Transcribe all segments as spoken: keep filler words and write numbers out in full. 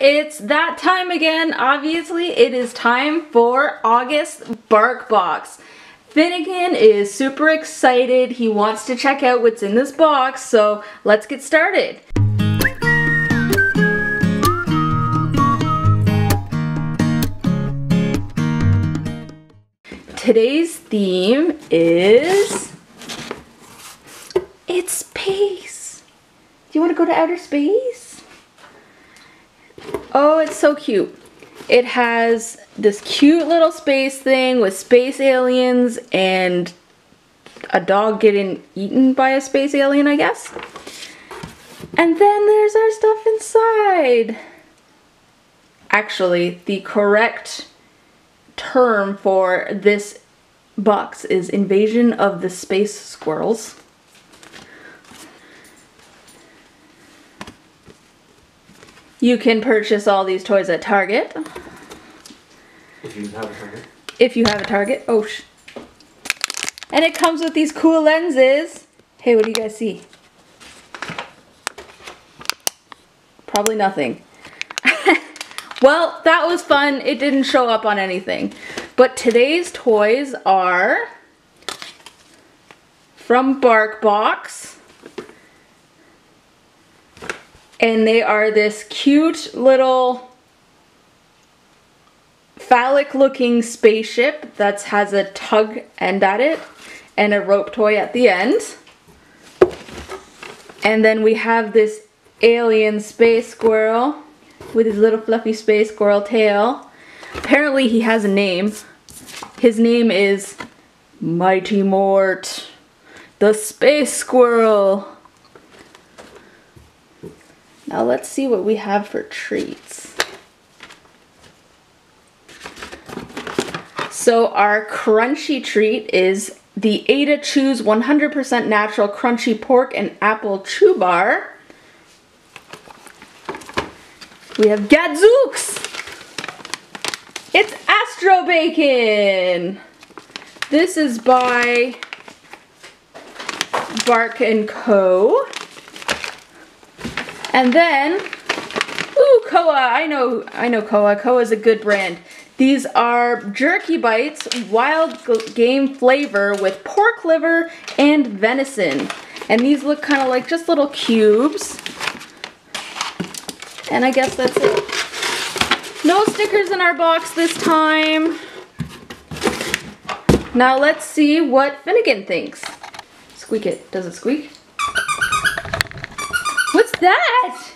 everyone, it's that time again. Obviously, it is time for August BarkBox. Finnigan is super excited. He wants to check out what's in this box, so let's get started. Today's theme is... it's space. Do you want to go to outer space? Oh, it's so cute. It has this cute little space thing with space aliens and a dog getting eaten by a space alien, I guess. And then there's our stuff inside. Actually, the correct term for this box is Invasion of the Space Squirrels. You can purchase all these toys at Target. If you have a Target. If you have a Target. Oh, sh and it comes with these cool lenses. Hey, what do you guys see? Probably nothing. Well, that was fun. It didn't show up on anything. But today's toys are from BarkBox. And they are this cute little phallic looking spaceship that has a tug end at it and a rope toy at the end. And then we have this alien space squirrel with his little fluffy space squirrel tail. Apparently he has a name. His name is Mighty Mort, the space squirrel. Now let's see what we have for treats. So our crunchy treat is the Ada Chews one hundred percent Natural Crunchy Pork and Apple Chew Bar. We have Gadzooks! It's Astro Bacon! This is by Bark and Co. And then, ooh, Koha! I know, I know Koha. Koha's a good brand. These are Jerky Bites, wild game flavor with pork liver and venison. And these look kind of like just little cubes. And I guess that's it. No stickers in our box this time. Now let's see what Finnigan thinks. Squeak it. Does it squeak? What's that?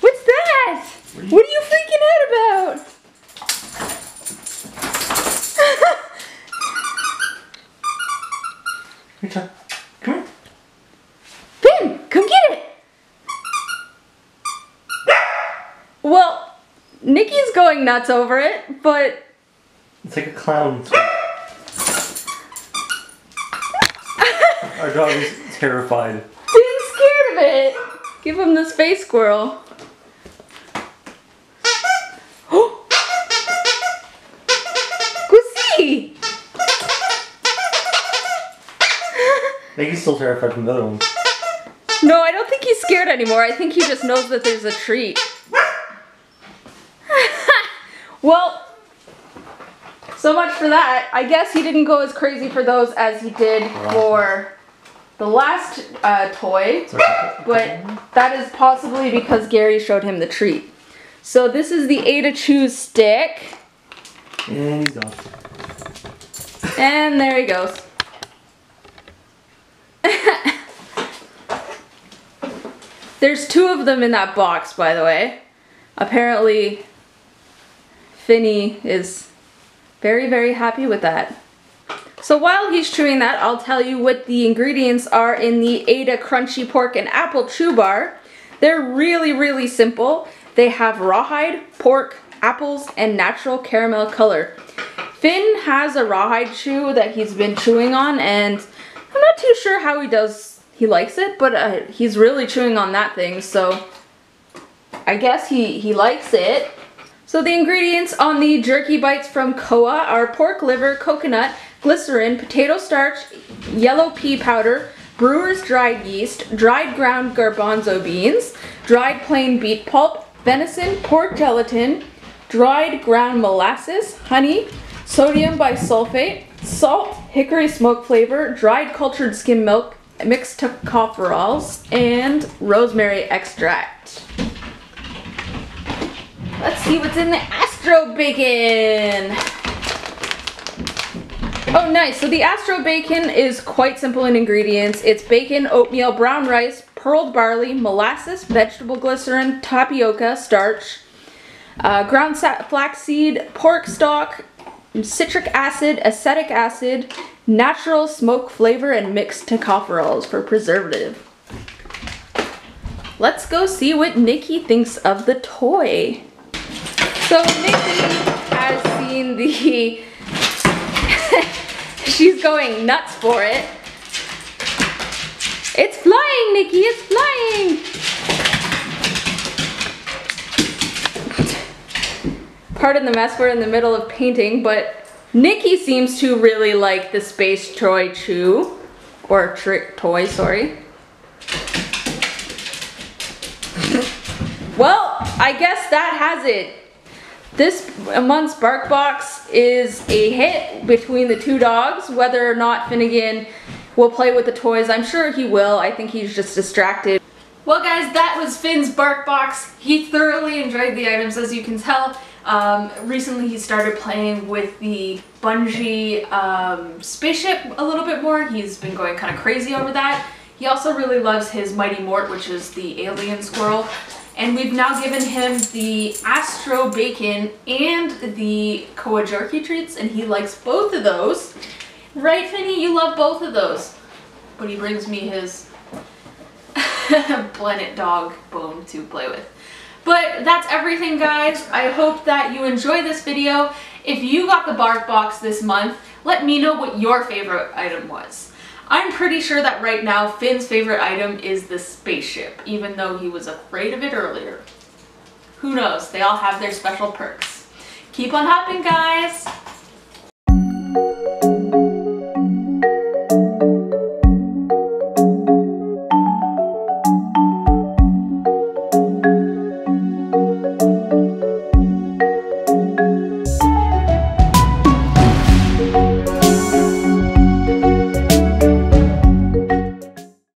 What's that? What are you freaking out about? Come on. Finn, come get it. Well, Nikki's going nuts over it, but... it's like a clown. Our dog is terrified. Finn's scared of it. Give him the space squirrel. Go see. Nikki's still terrified from the other one. No, I don't think he's scared anymore. I think he just knows that there's a treat. Well, so much for that. I guess he didn't go as crazy for those as he did for the last uh, toy, but that is possibly because Gary showed him the treat. So this is the Ada Chews stick. And he's off. And there he goes. There's two of them in that box, by the way. Apparently... Finny is very, very happy with that. So while he's chewing that, I'll tell you what the ingredients are in the Ada Crunchy Pork and Apple Chew Bar. They're really, really simple. They have rawhide, pork, apples, and natural caramel color. Finn has a rawhide chew that he's been chewing on, and I'm not too sure how he does, he likes it, but uh, he's really chewing on that thing, so I guess he, he likes it. So the ingredients on the Jerky Bites from Koha are pork liver, coconut, glycerin, potato starch, yellow pea powder, brewer's dried yeast, dried ground garbanzo beans, dried plain beet pulp, venison, pork gelatin, dried ground molasses, honey, sodium bisulfate, salt, hickory smoke flavor, dried cultured skim milk, mixed tocopherols, and rosemary extract. Let's see what's in the Astro Bacon. Oh nice, so the Astro Bacon is quite simple in ingredients. It's bacon, oatmeal, brown rice, pearled barley, molasses, vegetable glycerin, tapioca, starch, uh, ground flaxseed, pork stock, citric acid, acetic acid, natural smoke flavor, and mixed tocopherols for preservative. Let's go see what Nikki thinks of the toy. So Nikki has seen the, she's going nuts for it. It's flying, Nikki, it's flying. Pardon the mess, we're in the middle of painting, but Nikki seems to really like the space toy chew, or trick toy, sorry. Well, I guess that has it. This month's BarkBox is a hit between the two dogs. Whether or not Finnigan will play with the toys, I'm sure he will. I think he's just distracted. Well guys, that was Finn's BarkBox. He thoroughly enjoyed the items, as you can tell. Um, recently he started playing with the bungee um, spaceship a little bit more. He's been going kind of crazy over that. He also really loves his Mighty Mort, which is the alien squirrel. And we've now given him the Astro Bacon and the Koha jerky treats, and he likes both of those. Right, Finny? You love both of those. But he brings me his Planet Dog bone to play with. But that's everything, guys. I hope that you enjoy this video. If you got the BarkBox this month, let me know what your favorite item was. I'm pretty sure that right now Finn's favorite item is the spaceship, even though he was afraid of it earlier. Who knows? They all have their special perks. Keep on hopping, guys!